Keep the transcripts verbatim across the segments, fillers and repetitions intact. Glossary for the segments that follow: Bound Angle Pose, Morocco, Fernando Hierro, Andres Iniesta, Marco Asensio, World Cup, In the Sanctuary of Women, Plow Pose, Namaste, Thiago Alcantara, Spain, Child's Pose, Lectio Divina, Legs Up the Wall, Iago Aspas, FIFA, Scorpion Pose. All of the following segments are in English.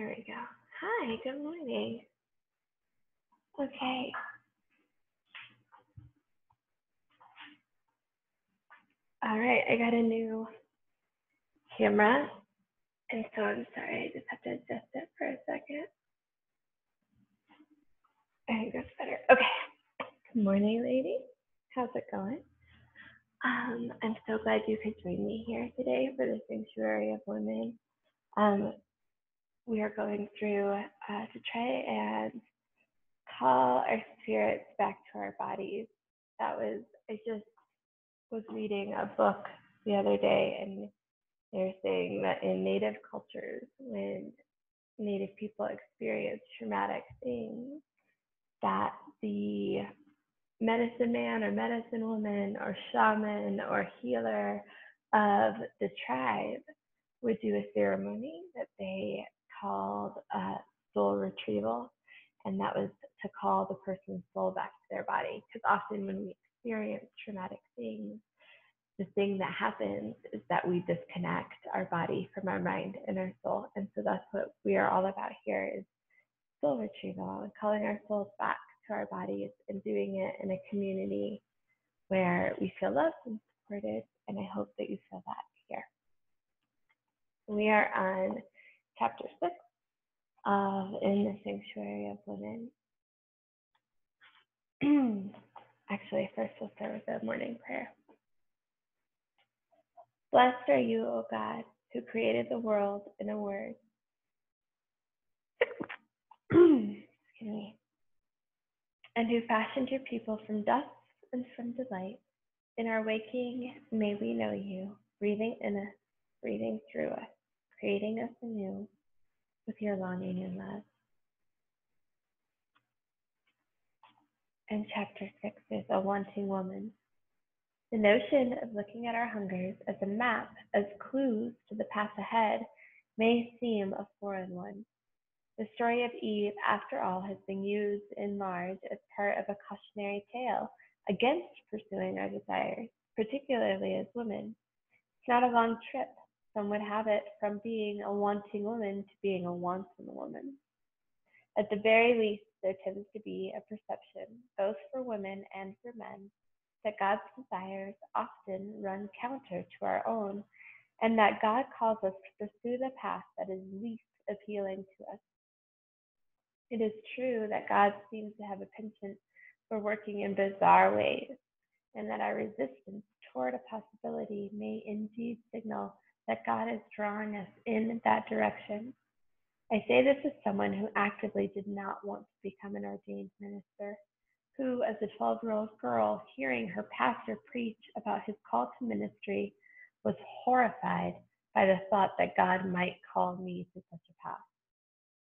There we go. Hi, good morning. Okay. All right, I got a new camera, and so I'm sorry, I just have to adjust it for a second. I think that's better. Okay. Good morning, ladies. How's it going? Um, I'm so glad you could join me here today for the Sanctuary of Women. Um, we are going through uh, to try and call our spirits back to our bodies. That was, I just was reading a book the other day, and they're saying that in Native cultures, when Native people experience traumatic things, that the medicine man or medicine woman or shaman or healer of the tribe would do a ceremony that they called uh, soul retrieval, and that was to call the person's soul back to their body. Because often when we experience traumatic things, the thing that happens is that we disconnect our body from our mind and our soul. And so that's what we are all about here, is soul retrieval and calling our souls back to our bodies and doing it in a community where we feel loved and supported, and I hope that you feel that here. We are on chapter six of In the Sanctuary of Women. Actually, first we'll start with the morning prayer. Blessed are you, O God, who created the world in a word. Excuse me. And who fashioned your people from dust and from delight. In our waking, may we know you, breathing in us, breathing through us, creating us anew with your longing and love. And chapter six is A Wanting Woman. The notion of looking at our hungers as a map, as clues to the path ahead, may seem a foreign one. The story of Eve, after all, has been used in large as part of a cautionary tale against pursuing our desires, particularly as women. It's not a long trip. Some would have it from being a wanting woman to being a wanton woman. At the very least, there tends to be a perception, both for women and for men, that God's desires often run counter to our own, and that God calls us to pursue the path that is least appealing to us. It is true that God seems to have a penchant for working in bizarre ways, and that our resistance toward a possibility may indeed signal that God is drawing us in that direction. I say this as someone who actively did not want to become an ordained minister, who, as a twelve-year-old girl, hearing her pastor preach about his call to ministry, was horrified by the thought that God might call me to such a path.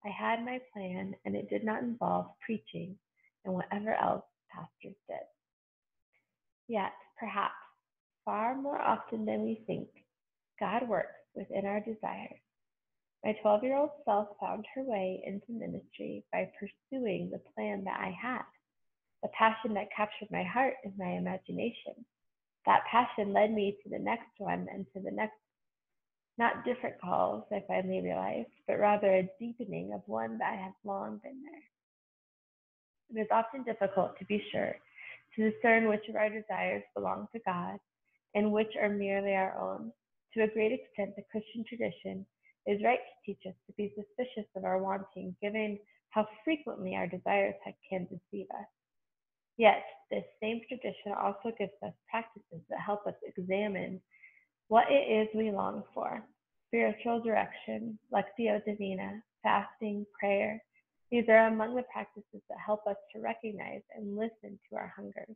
I had my plan, and it did not involve preaching and whatever else pastors did. Yet, perhaps, far more often than we think, God works within our desires. My twelve-year-old self found her way into ministry by pursuing the plan that I had, the passion that captured my heart and my imagination. That passion led me to the next one and to the next. Not different calls, I finally realized, but rather a deepening of one that has long been there. It is often difficult, to be sure, to discern which of our desires belong to God and which are merely our own. To a great extent, the Christian tradition is right to teach us to be suspicious of our wanting, given how frequently our desires can deceive us. Yet, this same tradition also gives us practices that help us examine what it is we long for: spiritual direction, Lectio Divina, fasting, prayer. These are among the practices that help us to recognize and listen to our hungers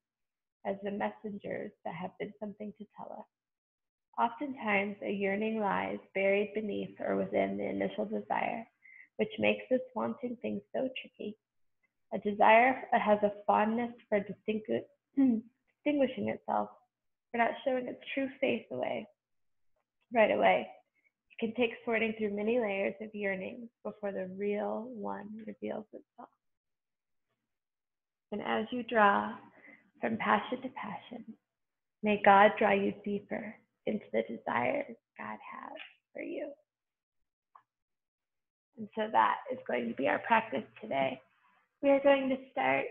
as the messengers that have been something to tell us. Oftentimes, a yearning lies buried beneath or within the initial desire, which makes this wanting thing so tricky. A desire that has a fondness for distingu- distinguishing itself, for not showing its true face away. Right away, it can take sorting through many layers of yearnings before the real one reveals itself. And as you draw from passion to passion, may God draw you deeper into the desires God has for you. And so that is going to be our practice today. We are going to start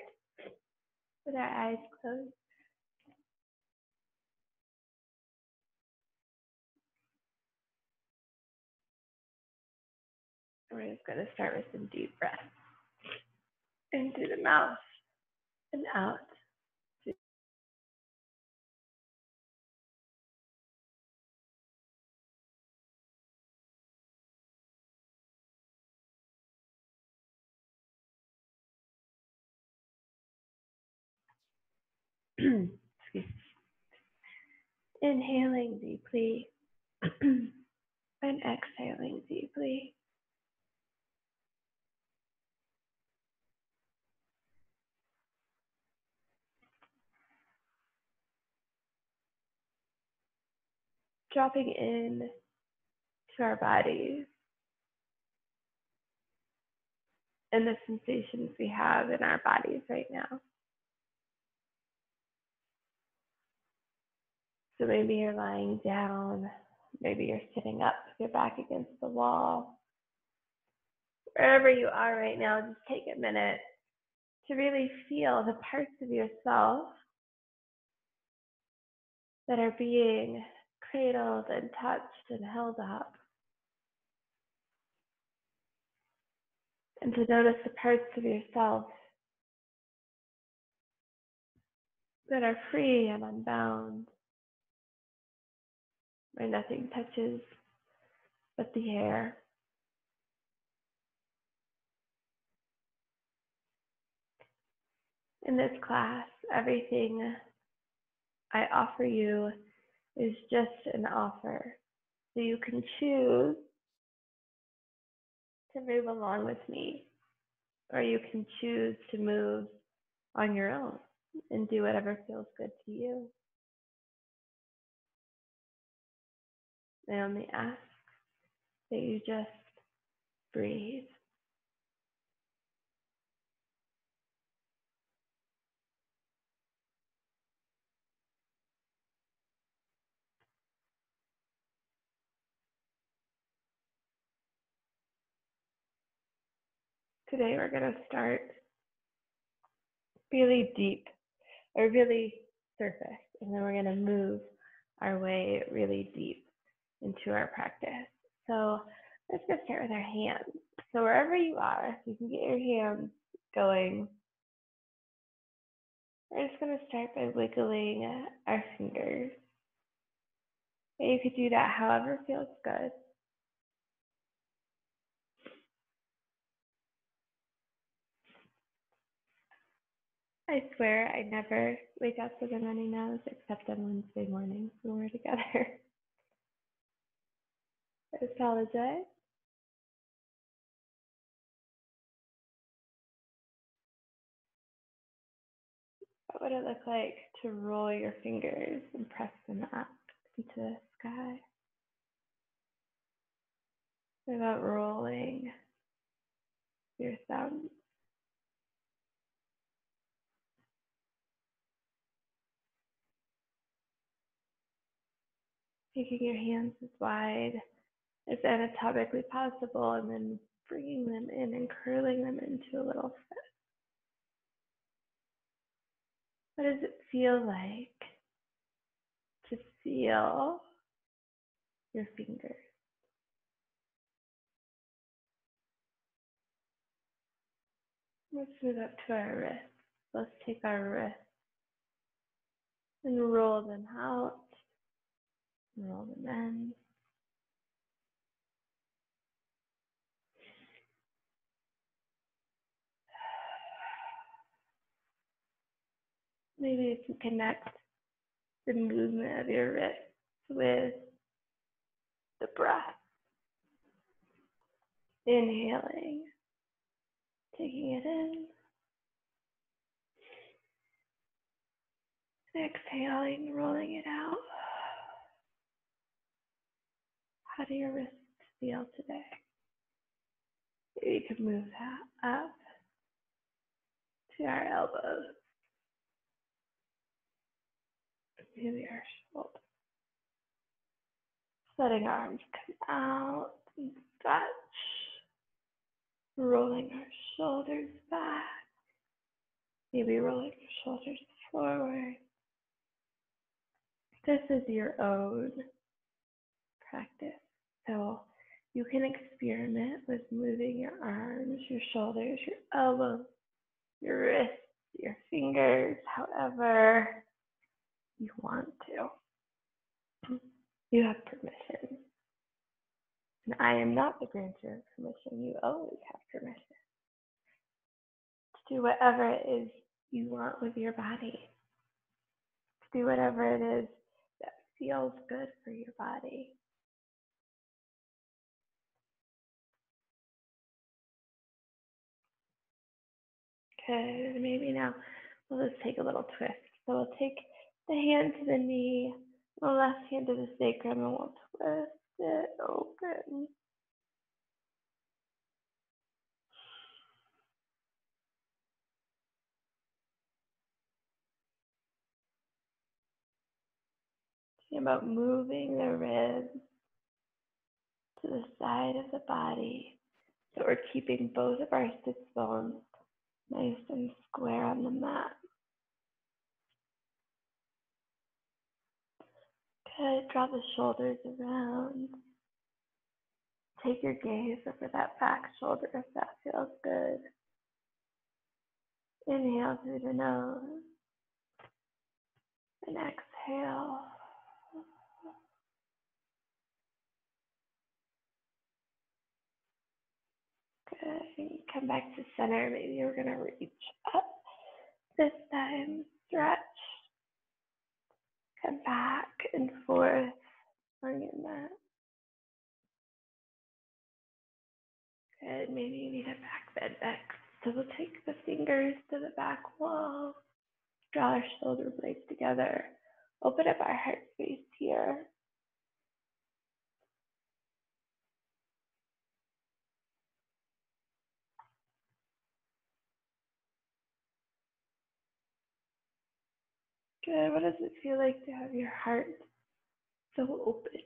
with our eyes closed. We're just going to start with some deep breaths in through the mouth and out. Inhaling deeply and exhaling deeply. Dropping in to our bodies and the sensations we have in our bodies right now. So maybe you're lying down, maybe you're sitting up, your back against the wall. Wherever you are right now, just take a minute to really feel the parts of yourself that are being cradled and touched and held up. And to notice the parts of yourself that are free and unbound, where nothing touches but the air. In this class, everything I offer you is just an offer. So you can choose to move along with me, or you can choose to move on your own and do whatever feels good to you. I only ask that you just breathe. Today we're going to start really deep or really surface, and then we're going to move our way really deep into our practice. So let's just start with our hands. So wherever you are, you can get your hands going. We're just going to start by wiggling our fingers. And you could do that however feels good. I swear I never wake up with a runny nose except on Wednesday mornings when we're together. I apologize. What would it look like to roll your fingers and press them up into the sky? What about rolling your thumbs? Taking your hands as wide as anatomically possible, and then bringing them in and curling them into a little fist. What does it feel like to feel your fingers? Let's move up to our wrists. Let's take our wrists and roll them out, and roll them in. Maybe you can connect the movement of your wrists with the breath. Inhaling, taking it in, and exhaling, rolling it out. How do your wrists feel today? Maybe you can move that up to our elbows. Maybe our shoulders. Letting our arms come out and stretch rolling our shoulders back, maybe rolling our shoulders forward. This is your own practice. So you can experiment with moving your arms, your shoulders, your elbows, your wrists, your fingers, however you want to. You have permission. And I am not the grantor of permission. You always have permission to do whatever it is you want with your body, to do whatever it is that feels good for your body. Good. Maybe now we'll just take a little twist. So we'll take the hand to the knee, the left hand to the sacrum, and we'll twist it open. Think about moving the ribs to the side of the body, so we're keeping both of our sit bones nice and square on the mat. Good, draw the shoulders around. Take your gaze over that back shoulder if that feels good. Inhale through the nose. And exhale. Good, come back to center. Maybe we're gonna reach up this time, stretch. Come back and forth on your mat. Good, maybe you need a back bend next. So we'll take the fingers to the back wall, draw our shoulder blades together, open up our heart space here. Good. What does it feel like to have your heart so open?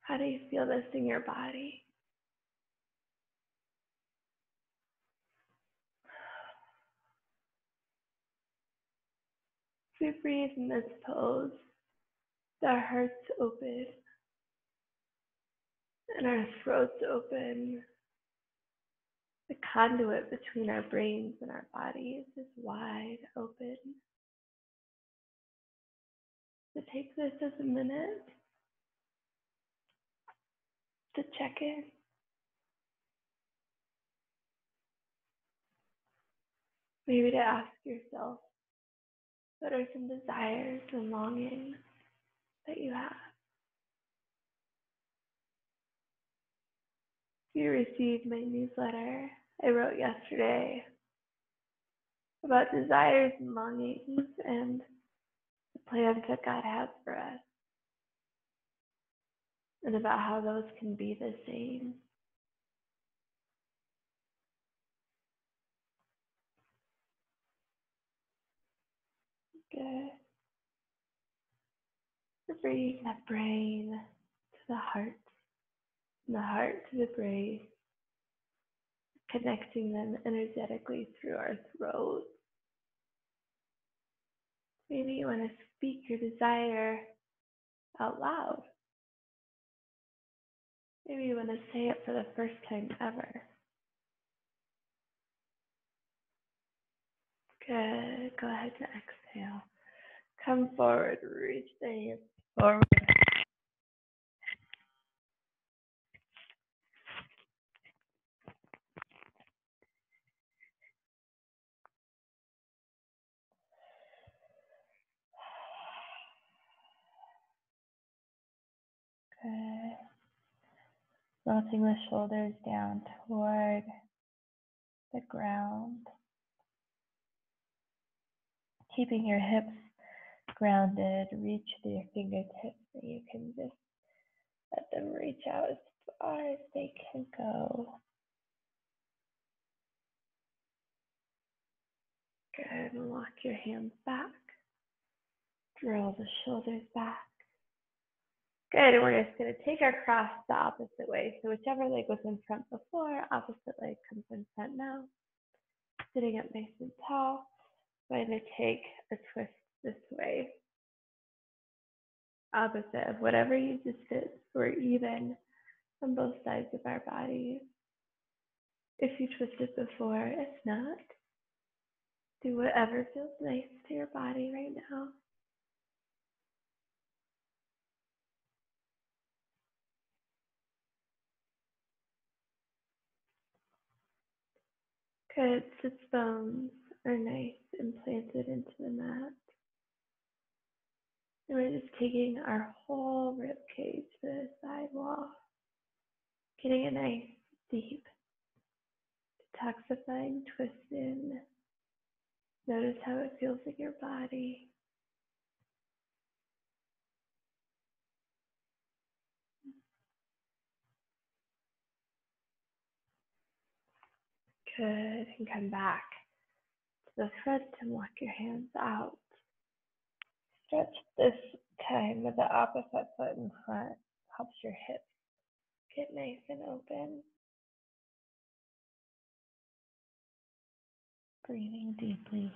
How do you feel this in your body? As we breathe in this pose, the heart's open and our throat's open. The conduit between our brains and our bodies is wide open. So take this as a minute to check in. Maybe to ask yourself, what are some desires and longings that you have? You received my newsletter I wrote yesterday about desires and longings and the plans that God has for us, and about how those can be the same. Good. Bring the brain to the heart. The heart to the brain, connecting them energetically through our throat. Maybe you want to speak your desire out loud. Maybe you want to say it for the first time ever. Good. Go ahead and exhale. Come forward, reach the hands forward. Good. Melting the shoulders down toward the ground. Keeping your hips grounded, reach through your fingertips, and you can just let them reach out as far as they can go. Good. And walk your hands back. Draw the shoulders back. Good, and we're just going to take our cross the opposite way. So whichever leg was in front before, opposite leg comes in front now. Sitting up nice and tall. We're going to take a twist this way. Opposite of whatever you just did. We're even on both sides of our body. If you twisted before, if not, do whatever feels nice to your body right now. Good, sits bones are nice and planted into the mat. And we're just taking our whole rib cage to the side wall, getting a nice, deep, detoxifying twist in. Notice how it feels in your body. Good, and come back to the front and walk your hands out. Stretch this time with the opposite foot in front, helps your hips get nice and open. Breathing deeply.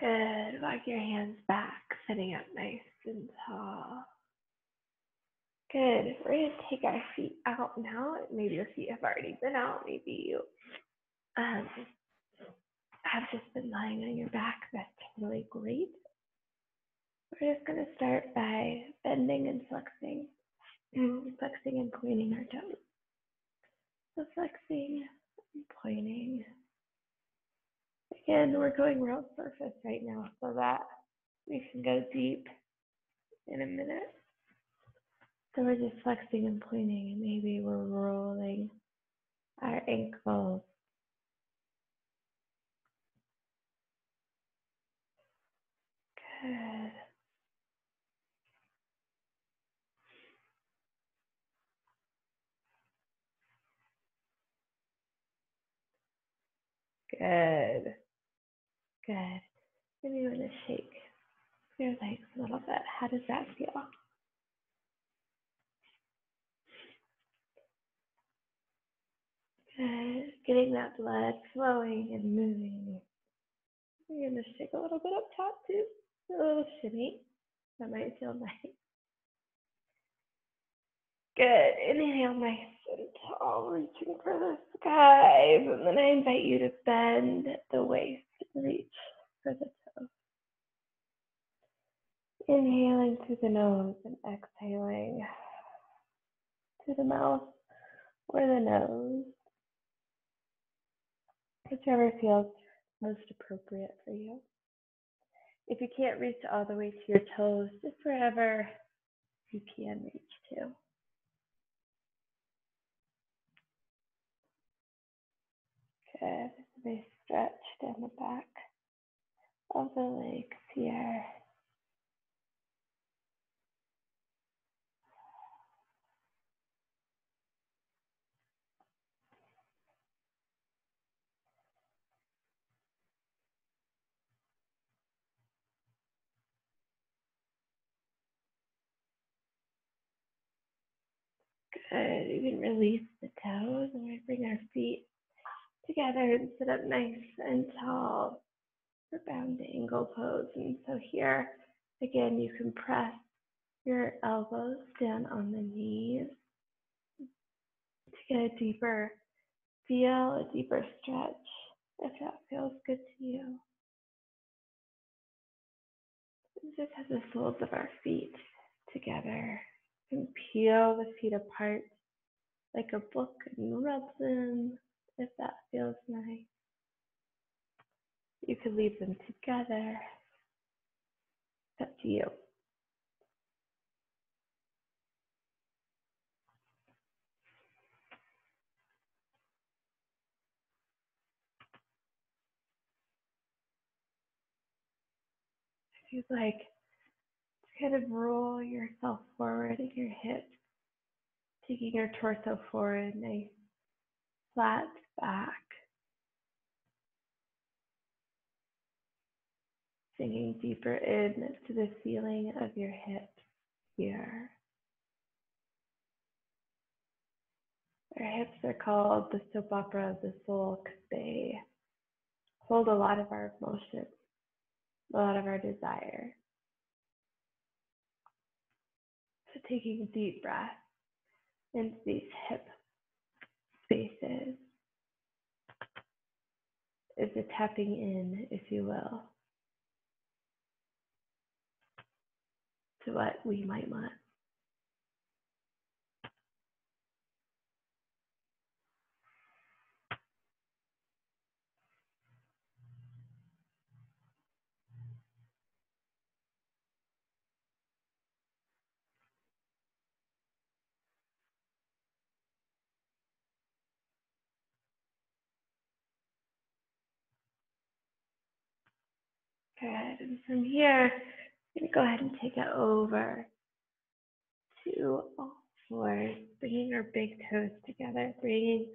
Good, walk your hands back, sitting up nice and tall. Good, we're going to take our feet out now. Maybe your feet have already been out, maybe you Um, I've just been lying on your back. That's totally great. We're just going to start by bending and flexing, and flexing and pointing our toes. So flexing and pointing. Again, we're going real surface right now so that we can go deep in a minute. So we're just flexing and pointing, and maybe we're rolling our ankles. Good. Good. Good. Maybe you want to shake your legs a little bit. How does that feel? Good. Getting that blood flowing and moving. You're going to shake a little bit up top too. A little shimmy, that might feel nice. Good, inhale nice and tall, reaching for the sky, and then I invite you to bend the waist and reach for the toes. Inhaling through the nose and exhaling through the mouth or the nose, whichever feels most appropriate for you. If you can't reach all the way to your toes, just wherever you can reach to. Good. Nice stretch down the back of the legs here. Good, you can release the toes and we bring our feet together and sit up nice and tall for Bound Angle Pose. And so here, again, you can press your elbows down on the knees to get a deeper feel, a deeper stretch, if that feels good to you. Just have the soles of our feet together. And peel the feet apart like a book and rub them if that feels nice. You could leave them together. It's up to you. If you'd like, kind of roll yourself forward in your hips, taking your torso forward, nice flat back. Sinking deeper in to the ceiling of your hips here. Our hips are called the soap opera of the soul because they hold a lot of our emotions, a lot of our desire. So taking deep breaths into these hip spaces is a tapping in, if you will, to what we might want. Good, and from here, I'm going to go ahead and take it over to all fours, bringing our big toes together, bringing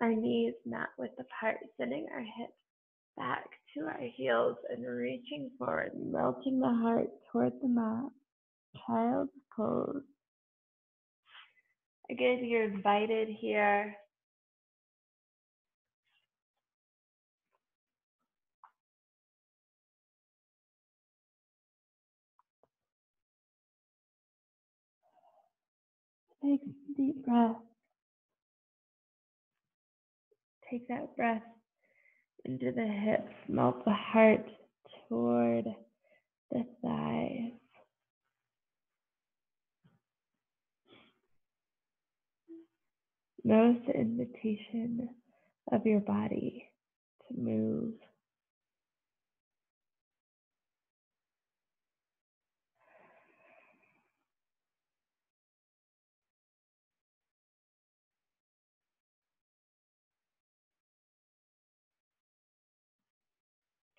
our knees not width apart, sending our hips back to our heels and reaching forward, melting the heart toward the mat, child's pose. Again, you're invited here . Take a deep breath. Take that breath into the hips, melt the heart toward the thighs. Notice the invitation of your body to move.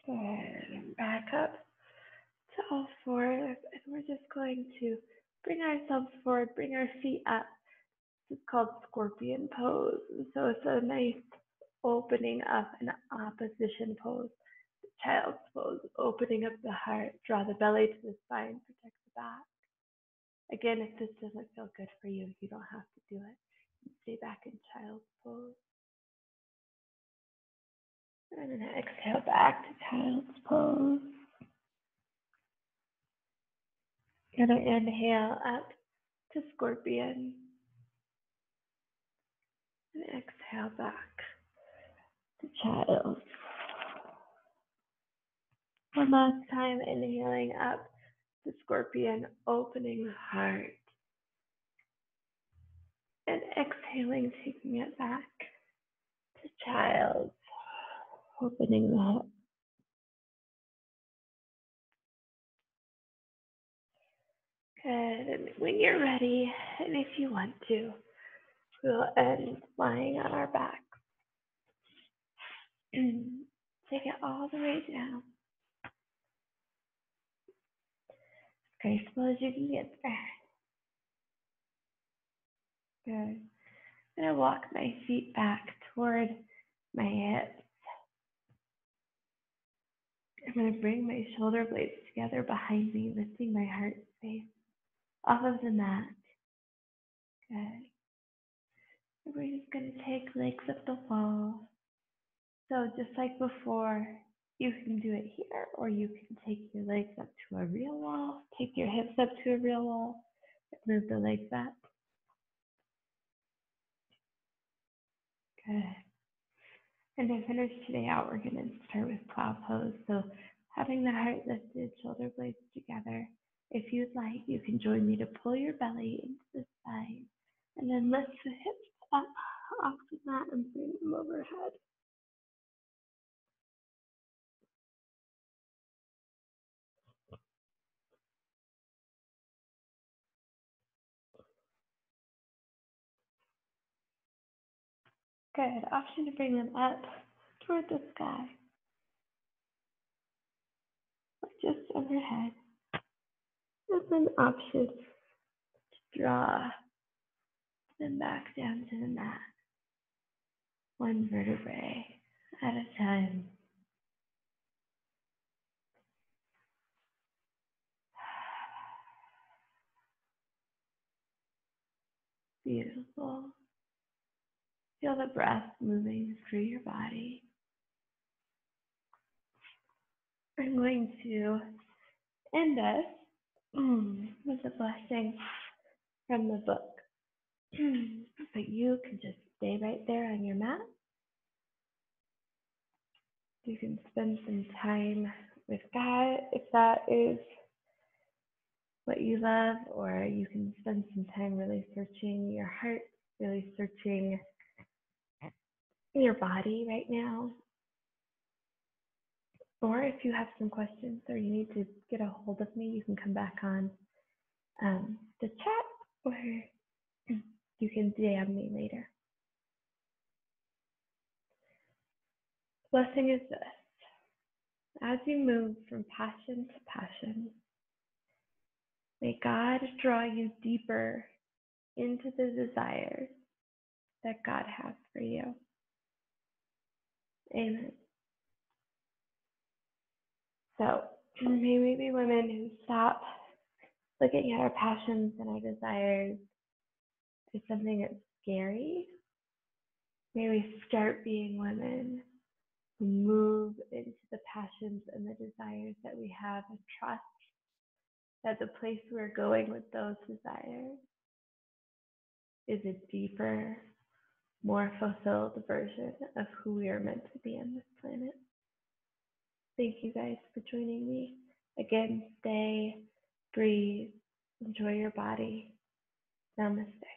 Good. Back up to all fours, and we're just going to bring ourselves forward, bring our feet up. It's called Scorpion Pose. And so it's a nice opening up and opposition pose, child's pose, opening up the heart, draw the belly to the spine, protect the back. Again, if this doesn't feel good for you, you don't have to do it. You stay back in child's pose. And then exhale back to child's pose. Another inhale up to scorpion. And exhale back to child. One last time, inhaling up to scorpion, opening the heart. And exhaling, taking it back to child. Opening the heart. Good. And when you're ready, and if you want to, we'll end lying on our backs. Take it all the way down. As graceful as you can get there. Good. I'm going to walk my feet back toward my hips. I'm going to bring my shoulder blades together behind me, lifting my heart space off of the mat. Good. We're just going to take legs up the wall. So just like before, you can do it here, or you can take your legs up to a real wall, take your hips up to a real wall, and move the legs up. Good. And to finish today out, we're going to start with plow pose. So having the heart lifted, shoulder blades together. If you'd like, you can join me to pull your belly into the side, and then lift the hips up off the mat and bring them overhead. Good. Option to bring them up toward the sky, or just overhead. There's an option to draw, then back down to the mat, one vertebrae at a time. Beautiful. Feel the breath moving through your body. I'm going to end us with a blessing from the book. But you can just stay right there on your mat. You can spend some time with God if that is what you love, or you can spend some time really searching your heart, really searching your body right now. Or if you have some questions or you need to get a hold of me, you can come back on um, the chat, or you can D M me later. Blessing is this. As you move from passion to passion, may God draw you deeper into the desires that God has for you. Amen. So may we be women who stop looking at our passions and our desires as something that's scary. May we start being women who move into the passions and the desires that we have, and trust that the place we're going with those desires is a deeper, more fulfilled version of who we are meant to be on this planet. Thank you guys for joining me. Again, stay, breathe, enjoy your body. Namaste.